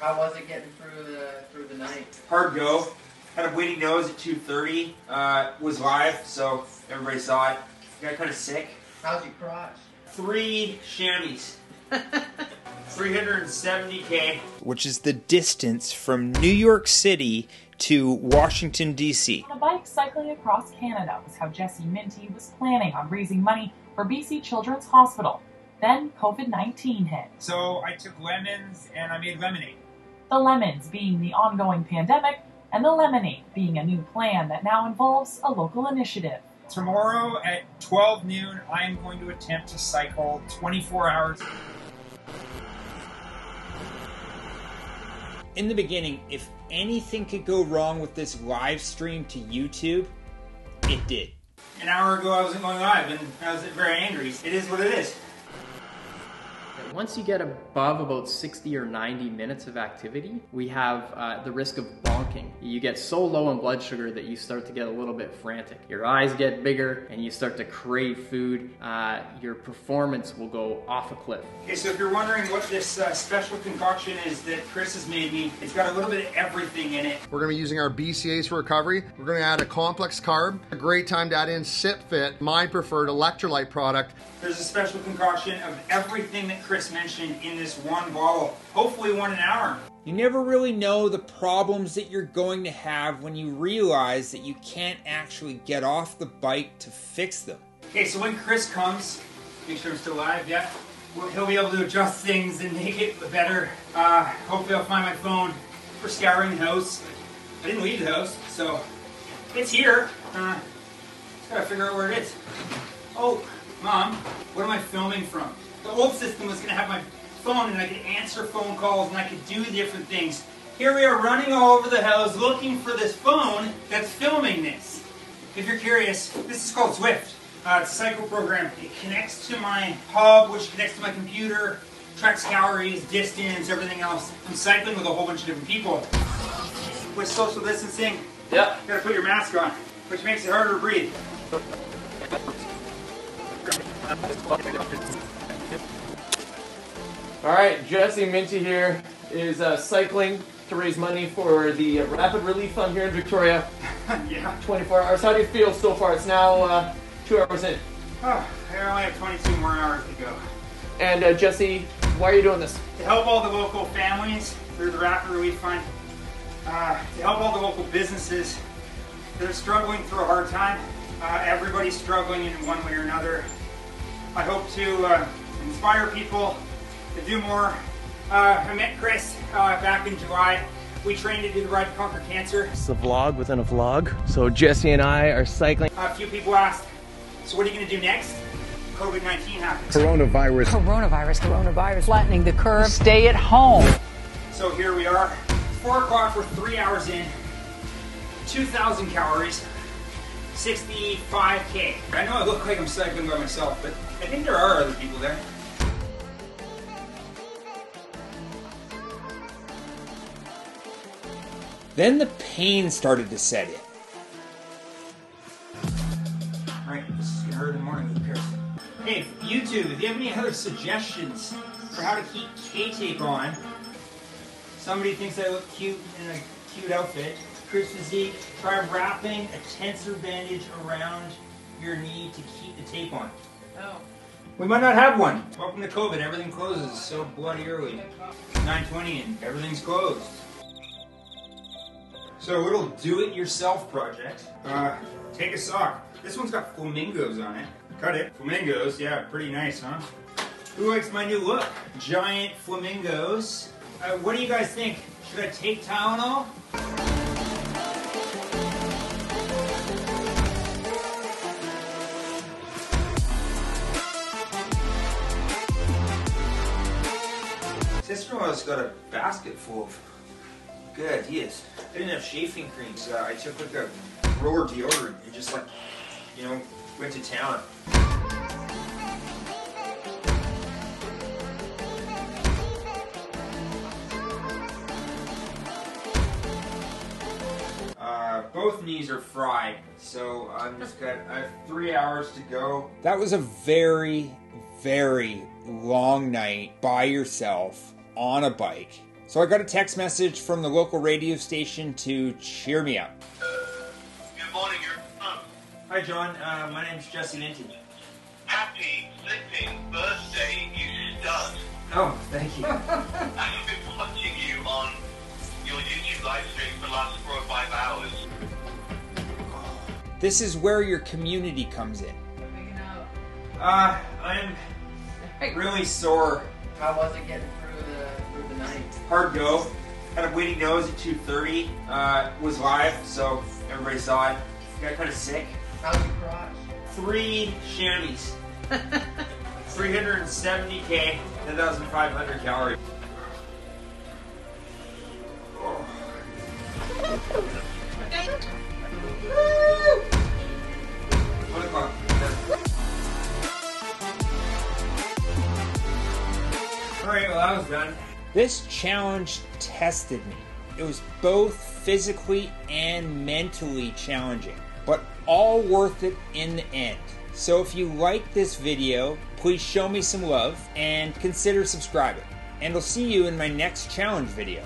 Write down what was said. How was it getting through the night? Hard go. Had a windy nose at 2:30. Was live, so everybody saw it. Got kind of sick. How's your crotch? 3 chamois. 370K. Which is the distance from New York City to Washington, D.C. On a bike cycling across Canada was how Jesse Minty was planning on raising money for BC Children's Hospital. Then COVID-19 hit. So I took lemons and I made lemonade. The lemons being the ongoing pandemic, and the lemonade being a new plan that now involves a local initiative. Tomorrow at 12 noon, I am going to attempt to cycle 24 hours. In the beginning, if anything could go wrong with this live stream to YouTube, it did. An hour ago, I wasn't going live, and I was very angry. It is what it is. Once you get above about 60 or 90 minutes of activity, we have the risk of bonking. You get so low in blood sugar that you start to get a little bit frantic. Your eyes get bigger and you start to crave food. Your performance will go off a cliff. Okay, so if you're wondering what this special concoction is that Chris has made me, it's got a little bit of everything in it. We're going to be using our BCAs for recovery. We're going to add a complex carb. A great time to add in SipFit, my preferred electrolyte product. There's a special concoction of everything that Chris mentioned in this one bottle, hopefully one an hour. You never really know the problems that you're going to have when you realize that you can't actually get off the bike to fix them. Okay, so when Chris comes, make sure I'm still live, yeah? Well, he'll be able to adjust things and make it better. Hopefully I'll find my phone. We're scouring the house. I didn't leave the house, so it's here. Just gotta figure out where it is. Oh, Mom, what am I filming from? The old system was going to have my phone and I could answer phone calls and I could do different things. Here we are running all over the house looking for this phone that's filming this. If you're curious, this is called Zwift. It's a cycle program. It connects to my hub, which connects to my computer, tracks calories, distance, everything else. I'm cycling with a whole bunch of different people. With social distancing, yep. You got to put your mask on, which makes it harder to breathe. All right, Jesse Minty here is cycling to raise money for the Rapid Relief Fund here in Victoria. Yeah. 24 hours. How do you feel so far? It's now 2 hours in. Oh, I only have 22 more hours to go. And Jesse, why are you doing this? To help all the local families through the Rapid Relief Fund. To help all the local businesses that are struggling through a hard time. Everybody's struggling in one way or another. I hope to inspire people to do more. I met Chris back in July. We trained to do the Ride to Conquer Cancer. It's a vlog within a vlog. So Jesse and I are cycling. A few people asked, so what are you going to do next? COVID-19 happens. Coronavirus. Flattening the curve. Stay at home. So here we are. 4 o'clock, we're 3 hours in. 2,000 calories. 65K. I know I look like I'm cycling by myself, but I think there are other people there. Then the pain started to set in. All right, this is going to hurt in the morning with Pierce. Hey, YouTube, if you have any other suggestions for how to keep K-Tape on, somebody thinks I look cute in a cute outfit, Chris physique, try wrapping a tensor bandage around your knee to keep the tape on. Oh. We might not have one. Welcome to COVID, everything closes so bloody early. 9:20 and everything's closed. So a little do-it-yourself project. Take a sock. This one's got flamingos on it. Cut it. Flamingos, yeah, pretty nice, huh? Who likes my new look? Giant flamingos. What do you guys think? Should I take Tylenol? Sister-in-law's got a basket full of good ideas. I didn't have chafing creams. I took like a roller deodorant and just like, you know, went to town. Both knees are fried, so I'm just got I have 3 hours to go. That was a very, very long night by yourself on a bike. So I got a text message from the local radio station to cheer me up. Good morning, hi, John. My name's Jesse Minty. Happy flipping birthday, you stud. Oh, thank you. I've been watching you on your YouTube live stream for the last 4 or 5 hours. This is where your community comes in. I'm really sore. How was it getting through the night? Hard go. Had a winning nose at 2:30. Was live, so everybody saw it. Got kind of sick. How's your garage? 3 chamois. 370K, 10,500 calories. Alright, well that was done. This challenge tested me. It was both physically and mentally challenging, but all worth it in the end. So if you like this video, please show me some love and consider subscribing. And I'll see you in my next challenge video.